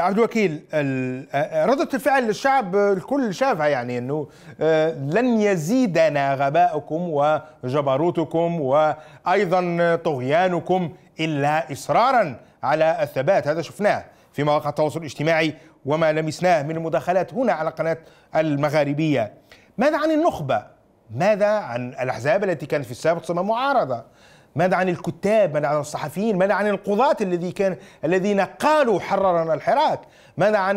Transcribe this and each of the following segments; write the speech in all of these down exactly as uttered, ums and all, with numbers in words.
عبد الوكيل، ردة الفعل للشعب الكل شافها، يعني انه لن يزيدنا غباؤكم وجبروتكم وايضا طغيانكم الا اصرارا على الثبات. هذا شفناه في مواقع التواصل الاجتماعي وما لمسناه من المداخلات هنا على قناة المغاربية. ماذا عن النخبة؟ ماذا عن الأحزاب التي كانت في السابق تسمى معارضة؟ ماذا عن الكتاب؟ ماذا عن الصحفيين؟ ماذا عن القضاة الذي كان الذين قالوا حررنا الحراك؟ ماذا عن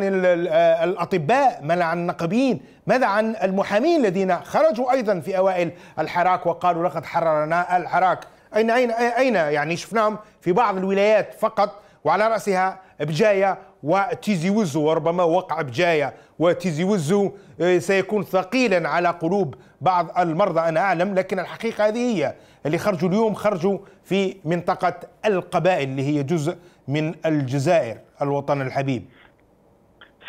الأطباء؟ ماذا عن النقابين؟ ماذا عن المحامين الذين خرجوا أيضا في أوائل الحراك وقالوا لقد حررنا الحراك؟ أين أين أين يعني شفناهم في بعض الولايات فقط، وعلى رأسها بجاية وتيزي وزو، وربما وقع بجاية وتيزي وزو سيكون ثقيلا على قلوب بعض المرضى أنا أعلم، لكن الحقيقة هذه هي اللي خرجوا اليوم، خرجوا في منطقة القبائل اللي هي جزء من الجزائر الوطن الحبيب.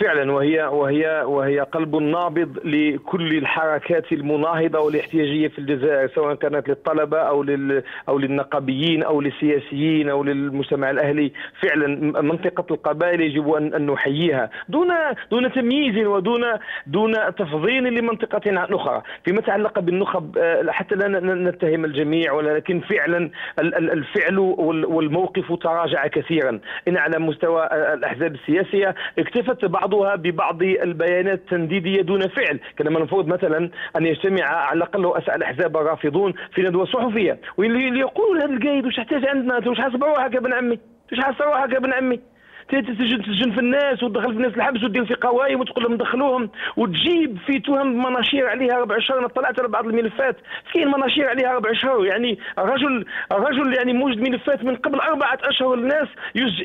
فعلا، وهي وهي وهي قلب نابض لكل الحركات المناهضه والاحتجاجيه في الجزائر، سواء كانت للطلبه او لل او للنقابيين او للسياسيين او للمجتمع الاهلي. فعلا منطقه القبائل يجب ان ان نحييها دون دون تمييز ودون دون تفضيل لمنطقه اخرى. فيما يتعلق بالنخب، حتى لا نتهم الجميع، ولكن فعلا الفعل والموقف تراجع كثيرا. ان على مستوى الاحزاب السياسيه اكتفت بعض بعضها ببعض البيانات التنديديه دون فعل. كان المفروض مثلا ان يجتمع على الاقل رؤساء الاحزاب الرافضون في ندوه صحفيه، واللي يقول هذا القايد واش يحتاج عندنا، واش حاسب روحك يا ابن عمي، واش حاسب روحك يا ابن عمي، تسجن في الناس وتدخل في الناس الحبس وتدير في قوائم وتقول لهم دخلوهم، وتجيب في تهم مناشير عليها ربع شهر. انا طلعت على بعض الملفات كاين مناشير عليها ربع شهر، يعني الرجل الرجل يعني موجد ملفات من قبل اربعه اشهر الناس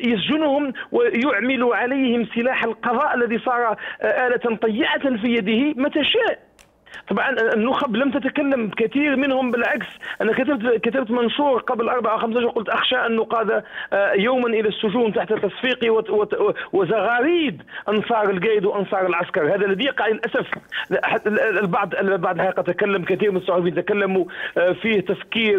يسجنهم ويعمل عليهم سلاح القضاء الذي صار آلة طيعة في يده متى شاء. طبعا النخب لم تتكلم، كثير منهم بالعكس. انا كتبت كتبت منشور قبل اربع او خمس اشهر، قلت اخشى ان نقاد يوما الى السجون تحت تصفيق وزغاريد انصار القيد وانصار العسكر. هذا الذي يقع للاسف. البعض البعض الحقيقه تكلم، كثير من الصحفيين تكلموا فيه تفكير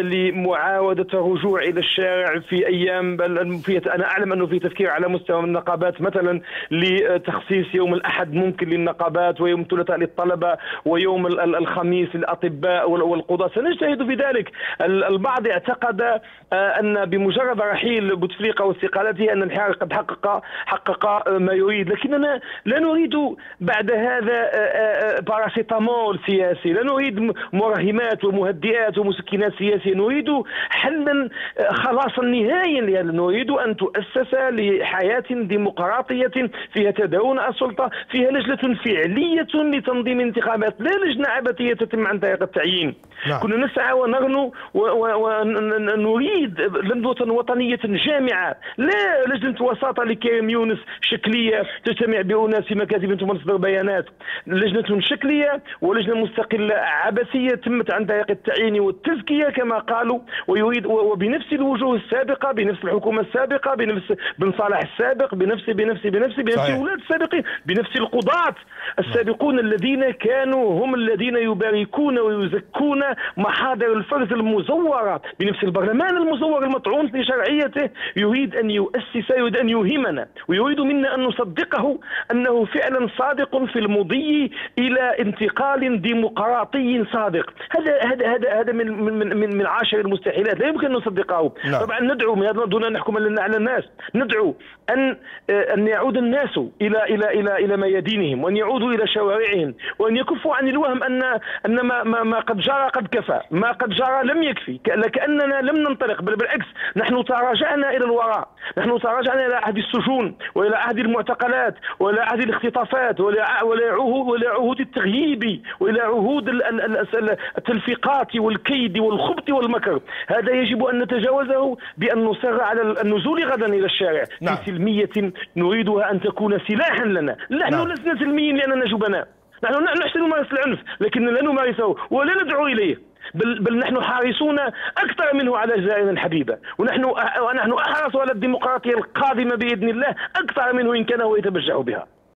لمعاوده الرجوع الى الشارع في ايام، انا اعلم انه في تفكير على مستوى النقابات مثلا لتخصيص يوم الاحد ممكن للنقابات، ويوم الثلاثاء الطلبة، ويوم الخميس للأطباء والقضاة. سنجتهد في ذلك. البعض اعتقد أن بمجرد رحيل بوتفليقة واستقالته أن الحراك قد حقق حقق ما يريد، لكننا لا نريد بعد هذا باراسيتامول سياسي، لا نريد مرهمات ومهدئات ومسكنات سياسية، نريد حلا خلاصا نهائيا. نريد أن تؤسس لحياة ديمقراطية فيها تداول السلطة، فيها لجنة فعلية تنظيم انتخابات، لا لجنه عبثيه تتم عن طريق التعيين. لا. كنا نسعى ونغنو ونريد لندوه وطنيه جامعه، لا لجنه وساطه لكريم يونس شكليه تجتمع باناس في مكاتب ثم تصدر بيانات. لجنه شكليه ولجنه مستقله عبثيه تمت عن طريق التعيين والتزكيه كما قالوا، ويريد وبنفس الوجوه السابقه، بنفس الحكومه السابقه، بنفس بن صالح السابق، بنفس بنفس بنفس بنفس الولاة السابقين، بنفس القضاة السابقون الذين كانوا هم الذين يباركون ويزكون محاضر الفرز المزورة، بنفس البرلمان المزور المطعون في شرعيته. يريد أن يؤسس، يريد أن يوهمنا، ويريد منا أن نصدقه أنه فعلا صادق في المضي إلى انتقال ديمقراطي صادق. هذا هذا هذا هذا من من من, من عاشر المستحيلات، لا يمكن أن نصدقه. لا. طبعا ندعو من هذا دون أن نحكم على الناس، ندعو أن أن يعود الناس إلى إلى إلى إلى ميادينهم، وأن يعودوا إلى شوارعهم، وأن يكفوا عن الوهم أن أن ما, ما, ما قد جرى قد كفى، ما قد جرى لم يكفي، لكأننا لم ننطلق، بل بالعكس نحن تراجعنا إلى الوراء، نحن تراجعنا إلى عهد السجون وإلى عهد المعتقلات وإلى عهد الاختطافات وإلى وإلى عهود التغييب وإلى عهود التلفيقات والكيد والخبط والمكر. هذا يجب أن نتجاوزه بأن نصر على النزول غدا إلى الشارع في نعم. سلمية نريدها أن تكون سلاحا لنا. نحن نعم. لسنا سلميين لأننا جبناء، نحن نحسن نمارس العنف لكن لا نمارسه ولا ندعو إليه، بل, بل نحن حارسون أكثر منه على جزائرنا الحبيبة، ونحن ونحن أحرص على الديمقراطية القادمة بإذن الله أكثر منه إن كان هو يتبجح بها.